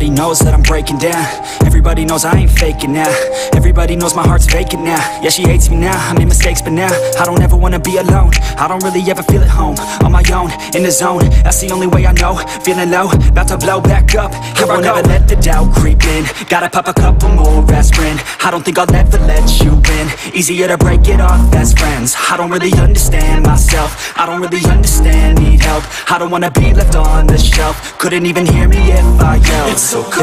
Everybody knows that I'm breaking down. Everybody knows I ain't faking now. Everybody knows my heart's vacant now. Yeah, she hates me now, I made mistakes, but now I don't ever wanna be alone. I don't really ever feel at home. On my own, in the zone, that's the only way I know. Feeling low, about to blow back up. Here I won't ever let the doubt creep in. Gotta pop a couple more aspirin. I don't think I'll ever let you in. Easier to break it off best friends. I don't really understand myself. I don't really understand, need help. I don't wanna be left on the shelf. Couldn't even hear me if I yelled. It's so cold